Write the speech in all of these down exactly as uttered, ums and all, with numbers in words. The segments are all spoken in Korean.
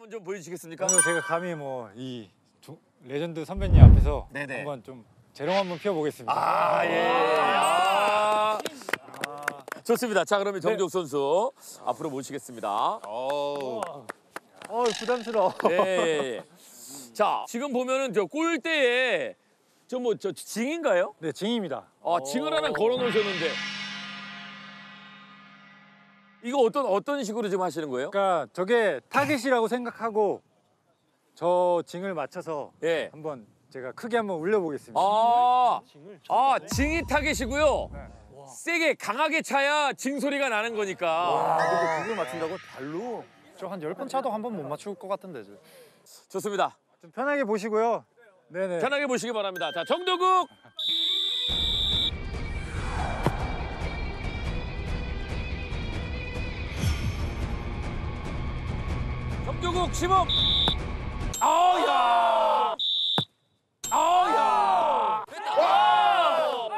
한번 좀 보여주시겠습니까? 오늘 제가 감히 뭐 이 레전드 선배님 앞에서 네네. 한번 좀 재롱 한번 피워보겠습니다. 아 예. 아 아 좋습니다. 자 그러면 정조국 네. 선수 앞으로 모시겠습니다. 어우. 어 부담스러워. 예, 예, 예. 자 지금 보면은 저 골대에 저 뭐 저 징인가요? 네 징입니다. 아 징을 하나 걸어놓으셨는데. 이거 어떤 어떤 식으로 지금 하시는 거예요? 그러니까 저게 타겟이라고 생각하고 저 징을 맞춰서 예. 한번 제가 크게 한번 울려보겠습니다. 아, 아 징이 타겟이고요. 네. 세게 강하게 차야 징 소리가 나는 거니까. 와, 그걸 맞춘다고 발로? 저 한 열 번 차도 한 번 못 맞출 것 같은데. 저. 좋습니다. 좀 편하게 보시고요. 네네. 편하게 보시기 바랍니다. 자 정조국. 정조국 시범! 아우야! 아우야! 됐다!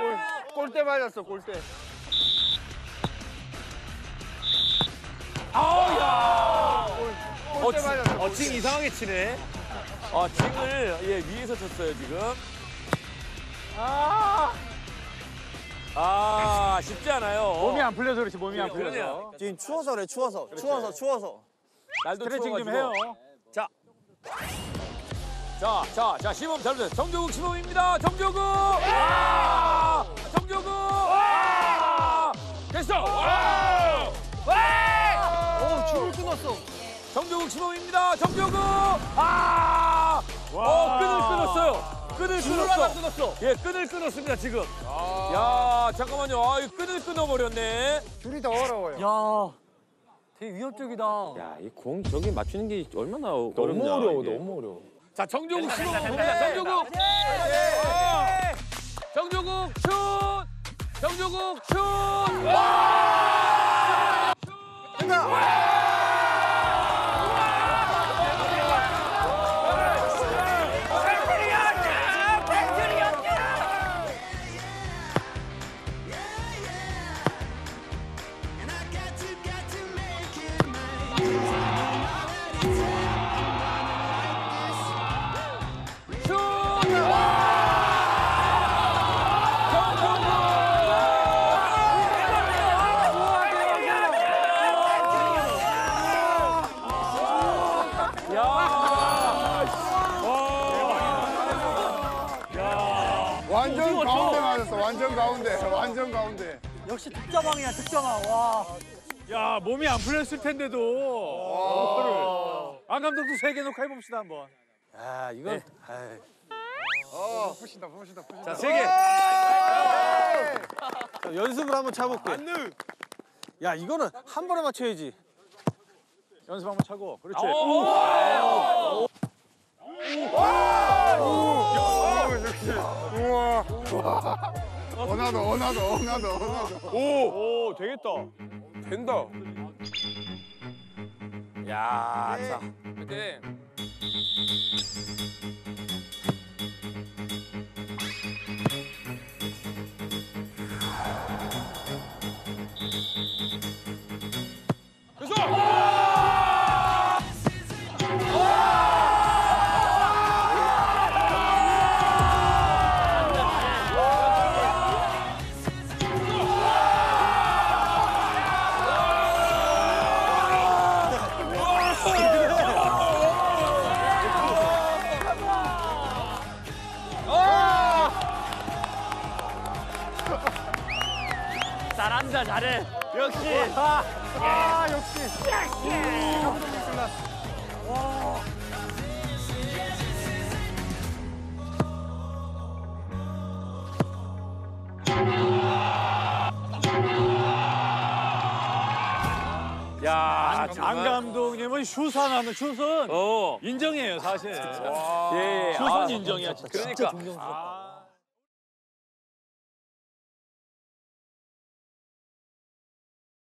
골대 맞았어, 골대. 아우야! 골대 맞았어. 어, 징 이상하게 치네. 어, 징을 예, 위에서 쳤어요, 지금. 아! 아, 쉽지 않아요. 몸이 안 풀려서 그렇지, 몸이 안 풀려서. 지금 추워서 그래, 추워서. 추워서, 추워서. 날도 스트레칭 좀 해요. 자, 자, 자, 자 시범 잘 보세요. 정조국 시범입니다. 정조국. 와! 정조국. 와! 됐어. 와! 와! 오 줄을 끊었어. 정조국 시범입니다. 정조국. 아! 와! 오 끈을 끊었어요. 끈을 끊었어. 끊었어. 예, 끈을 끊었습니다 지금. 아 야, 잠깐만요. 아, 이 끈을 끊어버렸네. 줄이 더 어려워요. 야. 되게 위협적이다. 야, 이 공 저기 맞추는 게 얼마나 너무 어렵냐. 너무 어려워, 이게. 너무 어려워. 자, 정조국 슛! 정조국! 정조국 슛! 정조국 슛! 와! 슛! 완전 가운데, 완전 가운데. 역시 특자방이야, 특자방. 와. 야, 몸이 안 풀렸을 텐데도. 안 감독도 세 개 놓고 해봅시다, 한번. 야, 이건. 네. 어, 푸신다, 푸신다, 푸신다. 자, 세 개. 자, 연습을 한번 차볼게. 야, 이거는 한 번에 맞춰야지. 연습 한번 차고, 그렇지. 오! 우와. 우와. 어나더 어나더 어나더 어나더. 오, 오 되겠다. 된다. 야, 자. 네. 잘한다 잘해. 역시. 아, 아 역시. 역시. 와. 야, 안 감독님은 슛하면 슛은 어. 인정이에요 사실. 예, 슛은 아, 인정이야. 진짜. 그러니까. 진짜